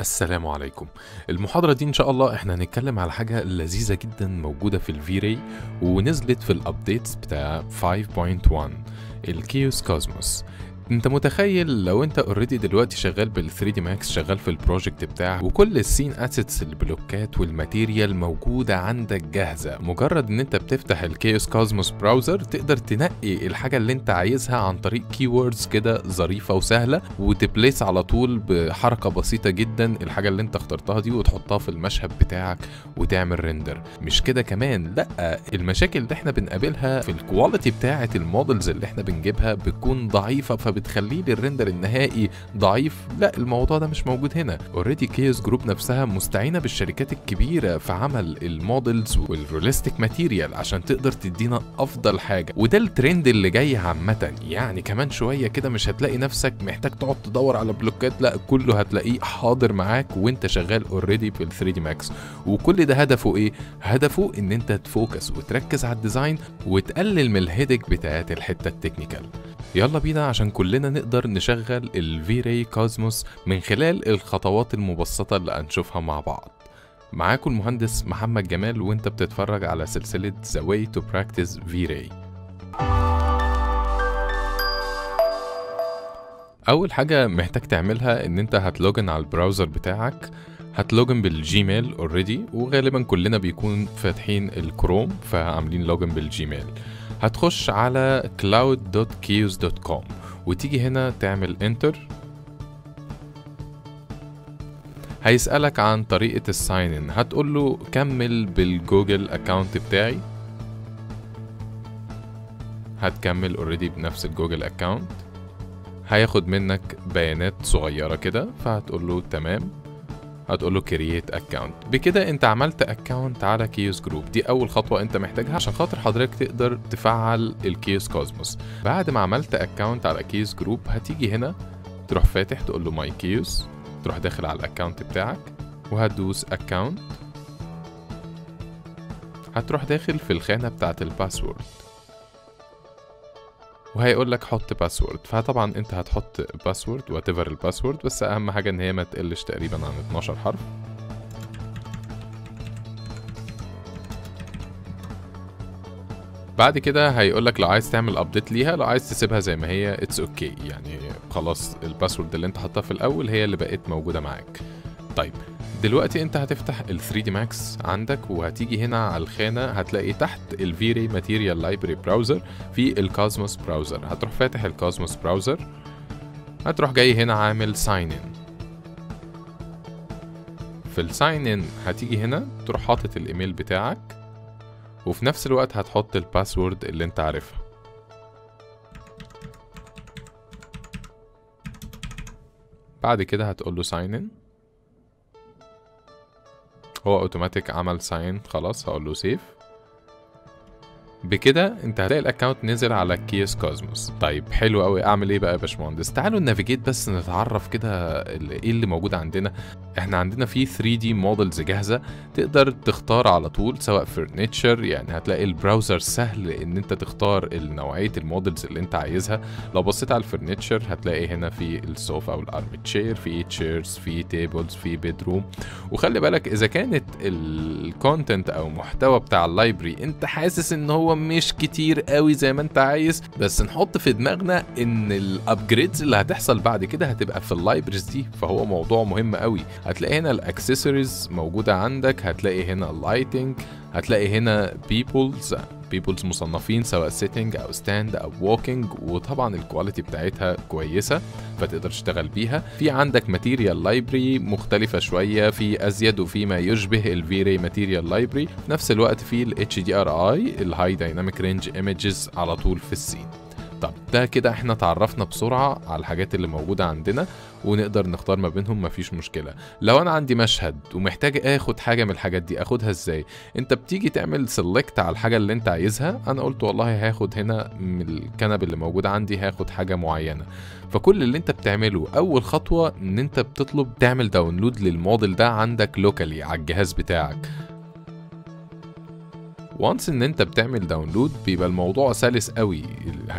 السلام عليكم. المحاضرة دي ان شاء الله احنا هنتكلم على حاجة لذيذة جدا موجودة في الفي-راي ونزلت في الابديتس بتاع 5.1 الكيوس كوزموس. انت متخيل لو انت اوريدي دلوقتي شغال بال 3D ماكس، شغال في البروجكت بتاعك وكل السين اسيتس البلوكات والماتيريال موجودة عندك جاهزة، مجرد ان انت بتفتح الكيوس كوزموس براوزر تقدر تنقي الحاجة اللي انت عايزها عن طريق كيوردز كده ظريفة وسهلة، وتبليس على طول بحركة بسيطة جدا الحاجة اللي انت اخترتها دي وتحطها في المشهد بتاعك وتعمل ريندر. مش كده كمان، لا، المشاكل اللي احنا بنقابلها في الكواليتي بتاعة المودلز اللي احنا بنجيبها بتكون ضعيفة، بتخليه للرندر النهائي ضعيف. لا، الموضوع ده مش موجود هنا. اوريدي كيوس جروب نفسها مستعينه بالشركات الكبيره في عمل المودلز والريلستيك ماتيريال عشان تقدر تدينا افضل حاجه، وده الترند اللي جاي عامه. يعني كمان شويه كده مش هتلاقي نفسك محتاج تقعد تدور على بلوكات، لا، كله هتلاقيه حاضر معاك وانت شغال اوريدي في ال 3D ماكس. وكل ده هدفه ايه؟ هدفه ان انت تفوكس وتركز على الديزاين وتقلل من الهيدك بتاعت الحته التكنيكال. يلا بينا عشان كلنا نقدر نشغل الفي-راي كوزموس من خلال الخطوات المبسطة اللي هنشوفها مع بعض. معاكم المهندس محمد جمال وانت بتتفرج على سلسلة The Way to Practice V-Ray. أول حاجة محتاج تعملها إن انت هتلوجن على البراوزر بتاعك، هتلوجن بالجيميل اوريدي، وغالبا كلنا بيكون فاتحين الكروم فعاملين لوجن بالجيميل. هتخش على cloud.kyos.com وتيجي هنا تعمل انتر. هيسألك عن طريقة الساين ان، هتقول له كمل بالجوجل اكاونت بتاعي، هتكمل اوريدي بنفس الجوجل اكاونت. هياخد منك بيانات صغيرة كده فهتقول له تمام، هتقول له كرييت اكونت. بكده انت عملت اكونت على كيوس جروب. دي اول خطوه انت محتاجها عشان خاطر حضرتك تقدر تفعل الكيوس كوزموس. بعد ما عملت اكونت على كيوس جروب هتيجي هنا تروح فاتح تقول له ماي كيوس، تروح داخل على الاكونت بتاعك وهتدوس اكونت، هتروح داخل في الخانه بتاعه الباسورد وهيقول لك حط باسورد. فطبعا انت هتحط باسورد واتيفر الباسورد، بس اهم حاجه ان هي ما تقلش تقريبا عن 12 حرف. بعد كده هيقول لك لو عايز تعمل ابديت ليها، لو عايز تسيبها زي ما هي اتس اوكي، يعني خلاص الباسورد اللي انت حطها في الاول هي اللي بقت موجوده معاك. طيب دلوقتي انت هتفتح ال 3D Max عندك وهتيجي هنا على الخانه هتلاقي تحت ال V-Ray Material Library Browser في الكوزموس براوزر. هتروح فاتح الكوزموس براوزر، هتروح جاي هنا عامل ساين ان. في الساين ان هتيجي هنا تروح حاطط الايميل بتاعك وفي نفس الوقت هتحط الباسورد اللي انت عارفها. بعد كده هتقول له ساين ان، هو اوتوماتيك عمل ساين. خلاص هقول له سيف. بكده انت هتلاقي الاكونت نزل على كيوس كوزموس. طيب حلو قوي، اعمل ايه بقى يا باشمهندس؟ تعالوا نافيجيت بس نتعرف كده ايه اللي موجود عندنا. احنا عندنا فيه 3D مودلز جاهزه تقدر تختار على طول، سواء فرنتشر، يعني هتلاقي البراوزر سهل ان انت تختار نوعيه المودلز اللي انت عايزها. لو بصيت على الفرنتشر هتلاقي هنا في السوفا او الارم تشير، في تشيرز، في تيبلز، في بيدروم. وخلي بالك اذا كانت الكونتنت او محتوى بتاع اللايبرري انت حاسس ان هو مش كتير قوي زي ما انت عايز، بس نحط في دماغنا ان الابجريدز اللي هتحصل بعد كده هتبقى في اللايبرز دي، فهو موضوع مهم قوي. هتلاقي هنا الاكسسوارز موجوده عندك، هتلاقي هنا اللايتنج، هتلاقي هنا بيبلز مصنفين سواء سيتنج او ستاند او ووكينج، وطبعا الكواليتي بتاعتها كويسه فتقدر تشتغل بيها. في عندك ماتيريال لايبرري مختلفه شويه، في ازيد وفي ما يشبه الفي-راي ماتيريال لايبرري. في نفس الوقت في الاتش دي ار اي الهاي دايناميك رينج ايمجز على طول في السين. طب ده كده احنا تعرفنا بسرعه على الحاجات اللي موجوده عندنا ونقدر نختار ما بينهم، مفيش مشكله. لو انا عندي مشهد ومحتاج اخد حاجه من الحاجات دي، اخدها ازاي؟ انت بتيجي تعمل سيلكت على الحاجه اللي انت عايزها. انا قلت والله هاخد هنا من الكنب اللي موجود عندي، هاخد حاجه معينه. فكل اللي انت بتعمله اول خطوه ان انت بتطلب تعمل داونلود للموديل ده عندك لوكالي على الجهاز بتاعك. وانس ان انت بتعمل داونلود بيبقى الموضوع سلس قوي،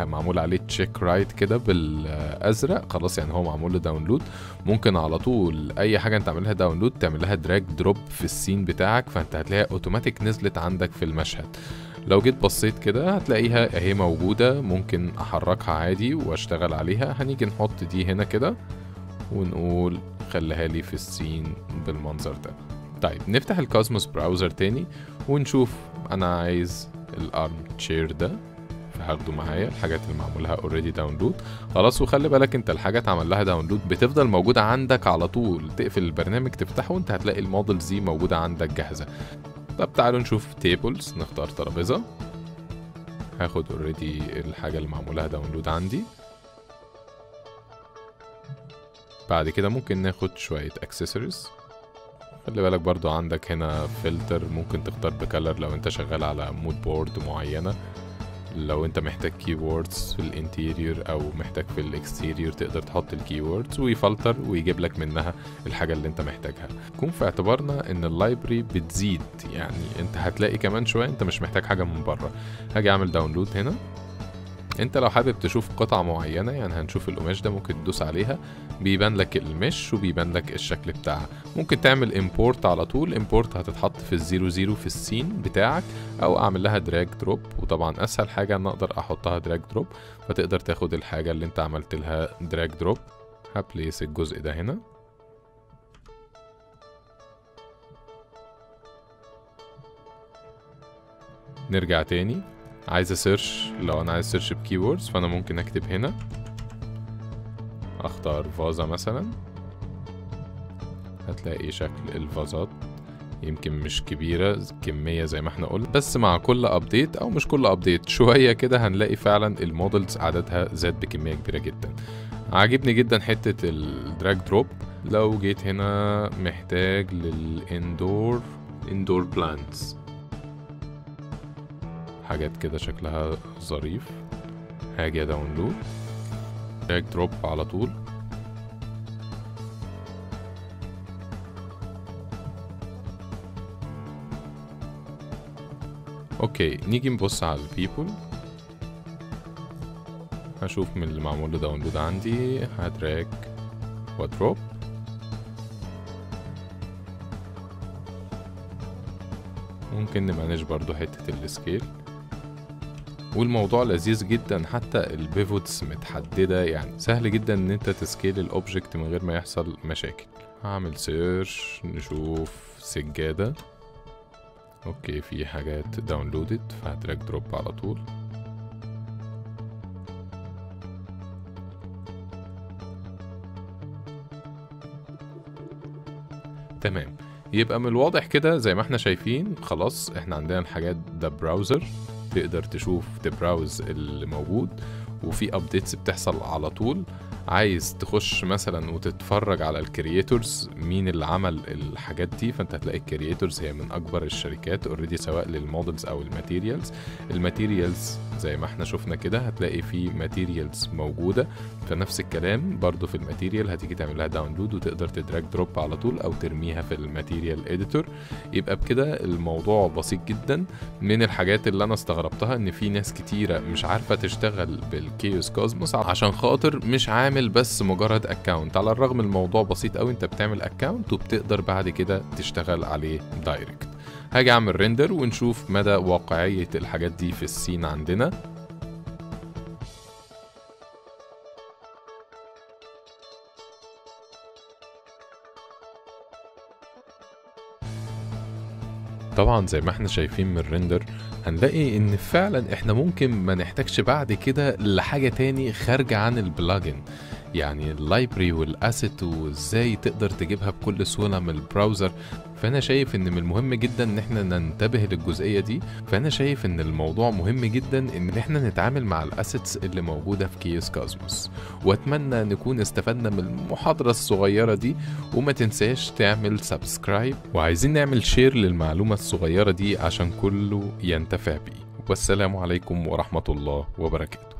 معمول عليه تشيك رايت كده بالازرق، خلاص يعني هو معمول لداونلود. ممكن على طول اي حاجه انت عاملها داونلود تعملها دراج دروب في السين بتاعك، فانت هتلاقيها اوتوماتيك نزلت عندك في المشهد. لو جيت بصيت كده هتلاقيها اهي موجوده، ممكن احركها عادي واشتغل عليها. هنيجي نحط دي هنا كده ونقول خليها لي في السين بالمنظر ده. طيب نفتح الكوزموس براوزر تاني ونشوف انا عايز الارم تشير ده، فهاخده معايا الحاجات اللي معمولها اوريدي داونلود خلاص. وخلي بالك انت الحاجات عمل لها داونلود بتفضل موجوده عندك على طول، تقفل البرنامج تفتحه وانت هتلاقي المودلز دي موجوده عندك جاهزه. طب تعالوا نشوف تيبلز، نختار ترابيزه، هاخد اوريدي الحاجه اللي معمولها داونلود عندي. بعد كده ممكن ناخد شويه اكسسوارز، خلي بالك برضو عندك هنا فلتر ممكن تختار بكالر لو انت شغال على مود بورد معينة، لو انت محتاج كيوردز في الانتيريور او محتاج في الاكستيريور تقدر تحط الكيوردز ويفلتر ويجيب لك منها الحاجة اللي انت محتاجها. كون في اعتبارنا ان اللايبرري بتزيد، يعني انت هتلاقي كمان شوية انت مش محتاج حاجة من بره. هاجي اعمل داونلود هنا. انت لو حابب تشوف قطعة معينة، يعني هنشوف القماش ده، ممكن تدوس عليها بيبان لك المش وبيبان لك الشكل بتاعها. ممكن تعمل امبورت على طول، امبورت هتتحط في الزيرو زيرو في السين بتاعك، او اعمل لها دراج دروب، وطبعا اسهل حاجة ان اقدر احطها دراج دروب، فتقدر تاخد الحاجة اللي انت عملت لها دراج دروب. هبليس الجزء ده هنا، نرجع تاني. عايز اسيرش، لو انا عايز اسيرش بكيوردز فانا ممكن اكتب هنا، اختار فازة مثلا، هتلاقي شكل الفازات يمكن مش كبيرة كمية زي ما احنا قلنا، بس مع كل ابديت او مش كل ابديت شوية كده هنلاقي فعلا المودلز عددها زاد بكمية كبيرة جدا. عاجبني جدا حتة الدراج دروب. لو جيت هنا محتاج للاندور بلانتس، حاجات كده شكلها ظريف، هاجي داونلود دراج دروب على طول. اوكي نيجي نبص على البيبل، هشوف من اللي معمول له داونلود عندي، هدراج ودروب. ممكن نمانج برضو حتة السكيل، والموضوع لذيذ جدا، حتى البيفوتس متحددة، يعني سهل جدا ان انت تسكيل الاوبجكت من غير ما يحصل مشاكل. هعمل سيرش نشوف سجادة، اوكي في حاجات داونلودد فهتراك دروب على طول. تمام، يبقى من الواضح كده زي ما احنا شايفين خلاص احنا عندنا الحاجات ده براوزر، تقدر تشوف تبراوز اللي موجود، وفي ابديتس بتحصل على طول. عايز تخش مثلا وتتفرج على الكرييتورز مين اللي عمل الحاجات دي، فانت هتلاقي الكرييتورز هي من اكبر الشركات اوريدي، سواء للمودلز او الماتيريالز. الماتيريالز زي ما احنا شفنا كده هتلاقي في ماتيريالز موجوده، فنفس الكلام برضو في الماتيريال هتيجي تعمل لها داونلود وتقدر تدراج دروب على طول او ترميها في الماتيريال اديتور. يبقى بكده الموضوع بسيط جدا. من الحاجات اللي انا استغربتها ان في ناس كتيره مش عارفه تشتغل بالكيوس كوزموس عشان خاطر مش عامل بس مجرد اكاونت، على الرغم الموضوع بسيط اوي، انت بتعمل اكاونت وبتقدر بعد كده تشتغل عليه دايركت. هاجي اعمل ريندر ونشوف مدى واقعية الحاجات دي في السين عندنا. طبعا زي ما احنا شايفين من الريندر هنلاقي ان فعلا احنا ممكن ما نحتاجش بعد كده لحاجة تاني خارجة عن البلاجن، يعني اللايبرري والاسيت وازاي تقدر تجيبها بكل سهولة من البراوزر. فانا شايف ان من المهم جدا ان احنا ننتبه للجزئية دي. فانا شايف ان الموضوع مهم جدا ان احنا نتعامل مع الاسيتس اللي موجودة في كيوس كوزموس. واتمنى نكون استفدنا من المحاضرة الصغيرة دي، وما تنساش تعمل سبسكرايب، وعايزين نعمل شير للمعلومة الصغيرة دي عشان كله ينتفع بيه. والسلام عليكم ورحمة الله وبركاته.